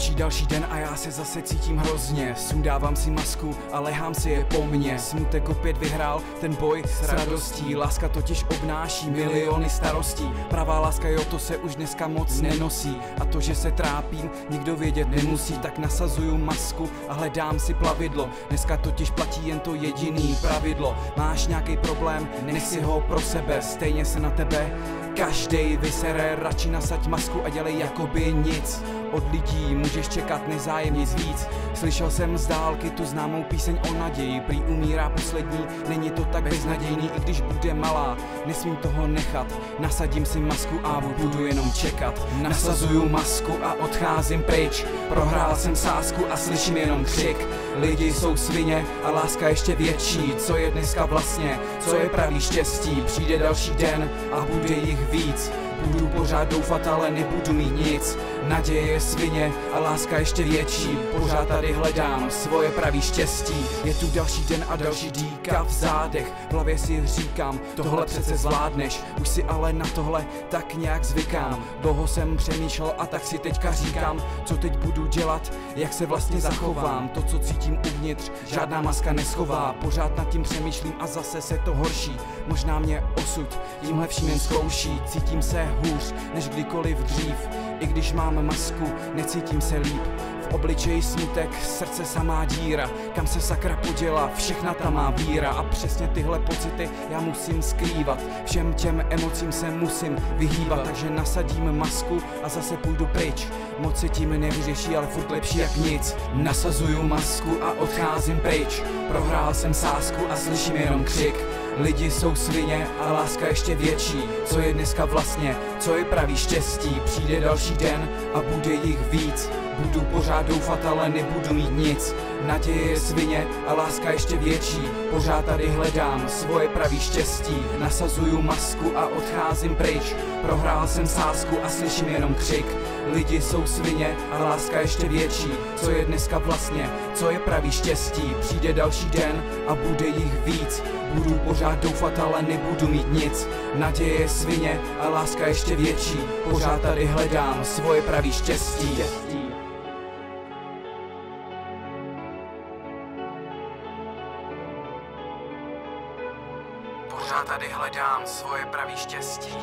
Končí další den a já se zase cítím hrozně. Sundávám si masku a lehám si je po mně. Smutek opět vyhrál ten boj s radostí. Láska totiž obnáší miliony starostí. Pravá láska, jo, to se už dneska moc nenosí. A to, že se trápím, nikdo vědět nemusí. Tak nasazuju masku a hledám si plavidlo. Dneska totiž platí jen to jediný pravidlo. Máš nějaký problém, nech si ho pro sebe. Stejně se na tebe každej vysere. Radši nasaď masku a dělej jakoby nic. Od lidí můžeš čekat nezájem nic víc. Slyšel jsem z dálky tu známou píseň o naději. Prý umírá poslední, není to tak beznadějný. I když bude malá, nesmím toho nechat. Nasadím si masku a budu jenom čekat. Nasazuju masku a odcházím pryč. Prohrál jsem sázku a slyším jenom křik. Lidi jsou svině a láska ještě větší. Co je dneska vlastně, co je pravý štěstí? Přijde další den a bude jich víc. Budu pořád doufat, ale nebudu mít nic. Naděje je svině a láska ještě větší. Pořád tady hledám svoje pravý štěstí. Je tu další den a další dýka v zádech. V hlavě si říkám, tohle přece zvládneš. Už si ale na tohle tak nějak zvykám. Dlouho jsem přemýšlel a tak si teďka říkám, co teď budu dělat, jak se vlastně zachovám. To, co cítím uvnitř, žádná maska neschová. Pořád nad tím přemýšlím a zase se to horší. Možná mě osud tímhle vším jen zkouší. Cítím se hůř než kdykoliv dřív. I když mám masku, necítím se líp. V obličeji smutek, srdce samá díra. Kam se sakra poděla všechna ta má víra? A přesně tyhle pocity já musím skrývat. Všem těm emocím se musím vyhýbat. Takže nasadím masku a zase půjdu pryč. Moc se tím nevyřeší, ale furt lepší jak nic. Nasazuju masku a odcházím pryč. Prohrál jsem sázku a slyším jenom křik. Lidi jsou svině a láska ještě větší. Co je dneska vlastně, co je pravý štěstí? Přijde další den a bude jich víc. Budu pořád doufat, ale nebudu mít nic. Naděje je svině a láska ještě větší. Pořád tady hledám svoje pravý štěstí. Nasazuju masku a odcházím pryč. Prohrál jsem sázku a slyším jenom křik. Lidi jsou svině a láska ještě větší. Co je dneska vlastně, co je pravý štěstí? Přijde další den a bude jich víc. Budu pořád doufat, ale nebudu mít nic. Naděje je svině a láska ještě větší. Pořád tady hledám svoje pravý štěstí. Pořád tady hledám svoje pravý štěstí.